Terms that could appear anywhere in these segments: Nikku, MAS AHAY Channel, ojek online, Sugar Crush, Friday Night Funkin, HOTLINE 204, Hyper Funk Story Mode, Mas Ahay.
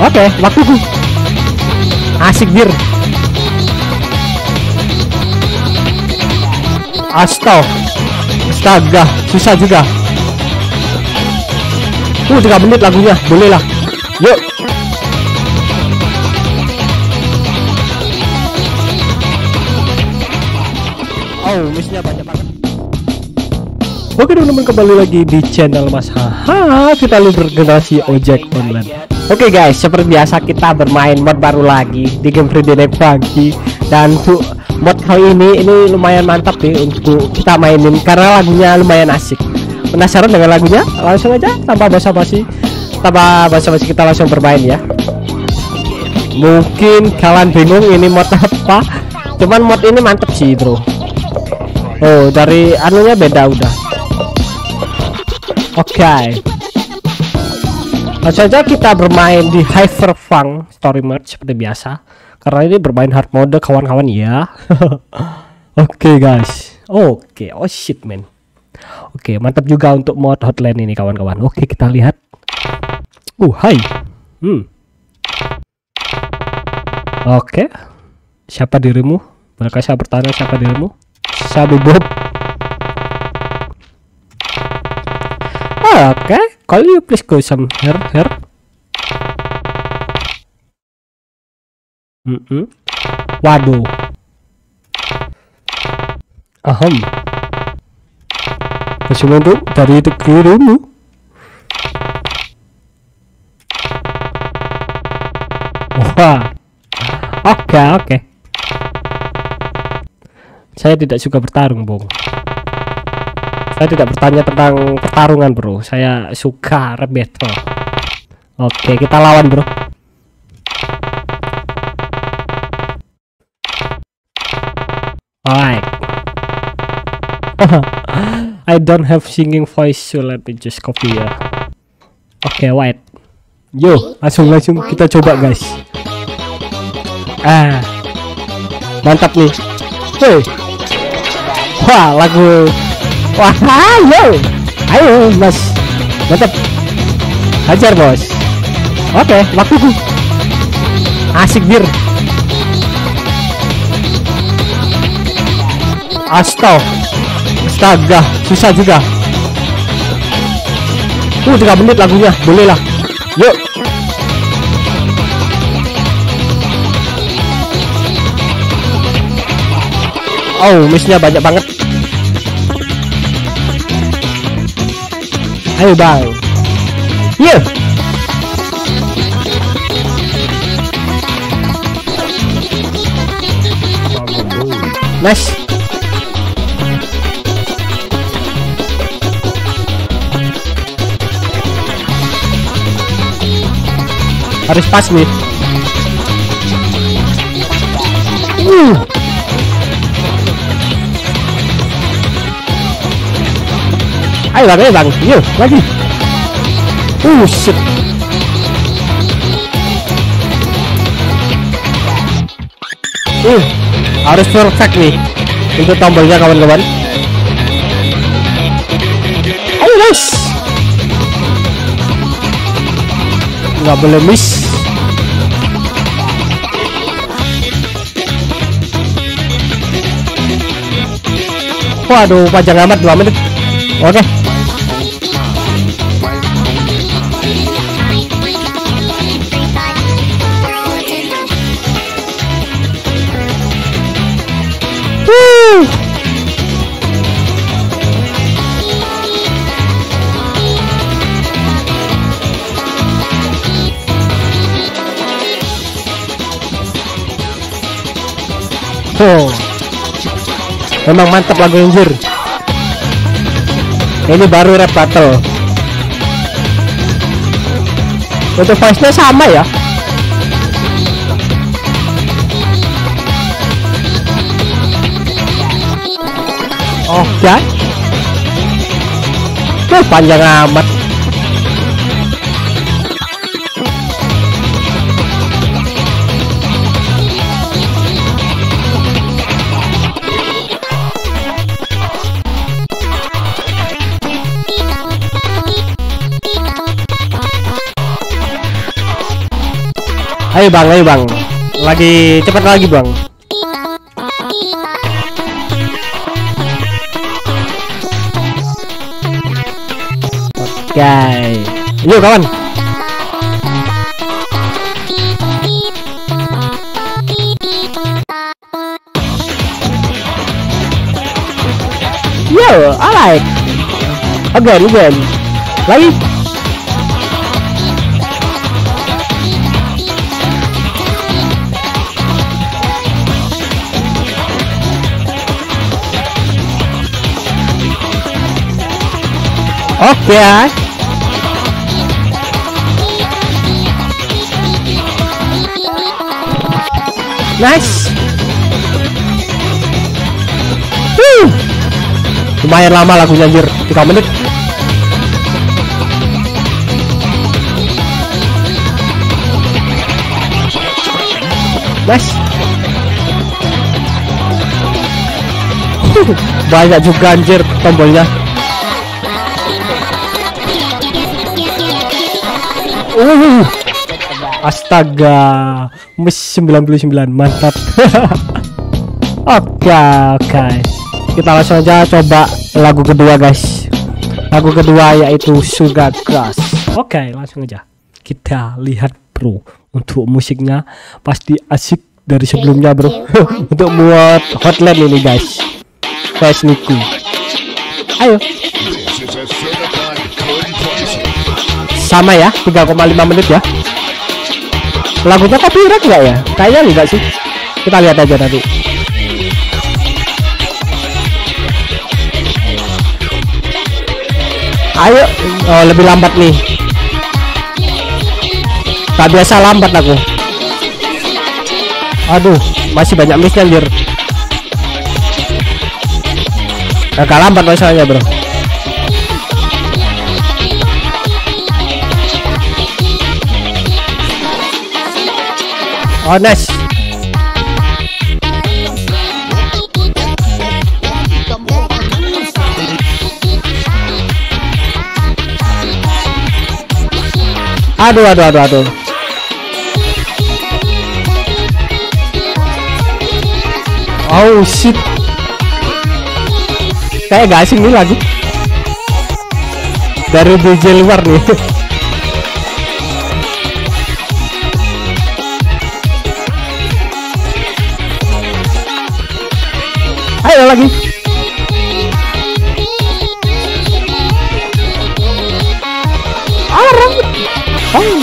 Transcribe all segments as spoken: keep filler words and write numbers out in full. Oke, waktuku. Asik dir. Astaga, astaga, susah juga. Uh, tiga menit lagunya, boleh lah. Yuk. Oh, missnya banyak banget. Oke teman-teman, kembali lagi di channel Mas Ahay, kita lu bergenerasi ojek online. Oke guys, seperti biasa kita bermain mod baru lagi di game Friday Night Funkin. Dan untuk mod kali ini, ini lumayan mantap nih untuk kita mainin karena lagunya lumayan asik. Penasaran dengan lagunya? Langsung aja tanpa basa-basi, tanpa basa-basi kita langsung bermain ya. Mungkin kalian bingung ini mod apa, cuman mod ini mantep sih bro. Oh, dari anunya beda udah. Oke okay. Langsung aja kita bermain di Hyper Funk Story Mode seperti biasa, karena ini bermain hard mode kawan-kawan ya. Oke okay, guys. Oke okay. Oh shit man. Oke, mantap juga untuk mod hotline ini kawan-kawan. Oke, kita lihat. Uh, hai. Hmm. Oke. Siapa dirimu? Mereka saya bertanya siapa dirimu? Sabu Bob. Oh, oke, call you please go some here here. Mm -mm. Waduh. Aham. Masih untuk dari itu dirimu. Wah. Oke okay, oke okay. Saya tidak suka bertarung bung. Saya tidak bertanya tentang pertarungan bro. Saya suka rap battle. Oke okay, kita lawan bro. Alright. I don't have singing voice, so let me just copy ya. Oke, okay, white. Yo, langsung langsung kita coba guys. Ah, mantap nih. Hey. Wah, lagu. Wah, yo. Ayo mas, mantap. Hajar bos. Oke, okay, lakuku. Asik dir. Astaga. Astaga, susah juga. Uh, tiga menit lagunya, boleh lah. Yuk. Oh, missnya banyak banget. Ayo bang. Yuk. Nice. Harus pas nih. Uh. Ayo bang, ayo bang, yuk lagi. Uh, shit. Uh, harus perfect nih untuk tombolnya kawan-kawan. Ayo guys. Nggak boleh miss. Waduh, panjang amat dua menit. Oke okay. Woo. Oh. Memang mantap lagu anjir. Ini baru rap battle. Untuk voice-nya sama ya. Oh ya. Tuh panjang amat. Ayo bang, ayo bang, lagi cepat lagi bang. Oke, yuk kawan. Yo, alright. Oke, Ruben, lagi. Oke. Okay. Nice. Huh. Lumayan lama lagunya anjir, tiga menit. Nice. Huh. Banyak juga anjir tombolnya. Uh, astaga, mes sembilan puluh sembilan, mantap. Oke, oke, kita langsung aja coba lagu kedua guys. Lagu kedua yaitu Sugar Crush. Oke, langsung aja kita lihat bro. Untuk musiknya pasti asik dari sebelumnya bro. Untuk buat hotline ini guys, guys Nikku. Ayo. Sama ya, tiga koma lima menit ya. Lagunya copyright nggak ya? Kayaknya enggak sih. Kita lihat aja nanti. Ayo, oh, lebih lambat nih. Tak biasa lambat aku. Aduh, masih banyak missnya anjir. Agak lambat masalahnya bro. Oh nice. Aduh aduh aduh aduh. Oh shit. Kayak gak asing nih lagi. Dari D J luar nih. Ayo lagi. Orang. Oh.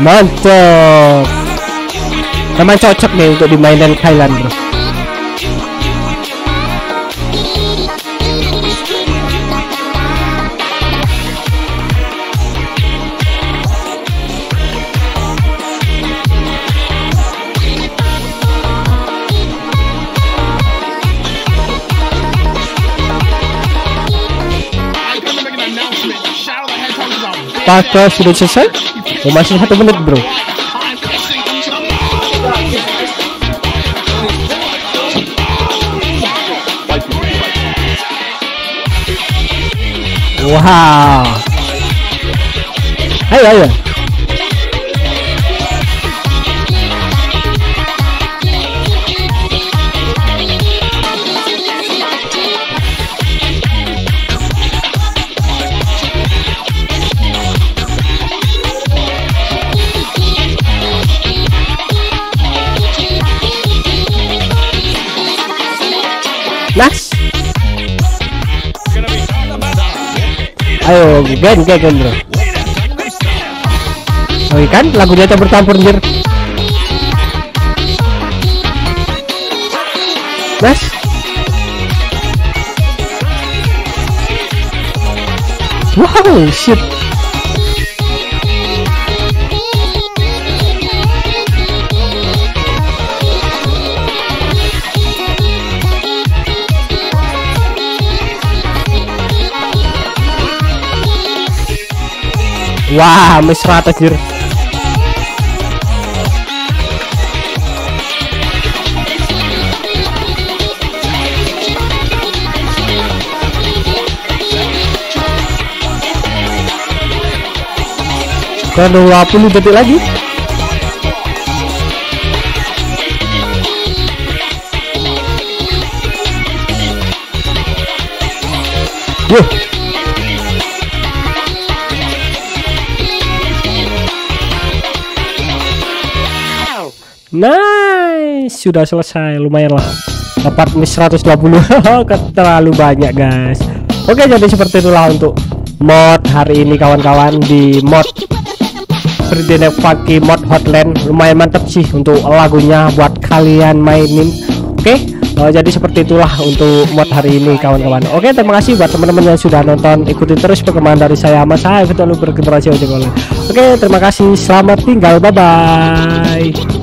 Mantap. Memang cocok nih untuk dimainkan Thailand bro. Apakah sudah selesai? Oh, masih satu menit bro. Wow. Ayo ayo. Nice. Ayo, gen, gen, gen bro. Oh kan, lagu dia campur-campur anjir. Nice. Wow, shit. Wah, wow, mesra tajir. Karena dua puluh detik lagi. Duh. Nice, sudah selesai, lumayan lah. Dapat miss seratus dua puluh. Terlalu banyak, guys. Oke, jadi seperti itulah untuk mod hari ini kawan-kawan, di mod Friday Night Funkin mod Hotline. Lumayan mantap sih untuk lagunya buat kalian mainin. Oke, oh, jadi seperti itulah untuk mod hari ini kawan-kawan. Oke, terima kasih buat teman-teman yang sudah nonton. Ikuti terus perkembangan dari saya, Mas Ahay, betul bergenerasi. Oke, terima kasih, selamat tinggal, bye bye.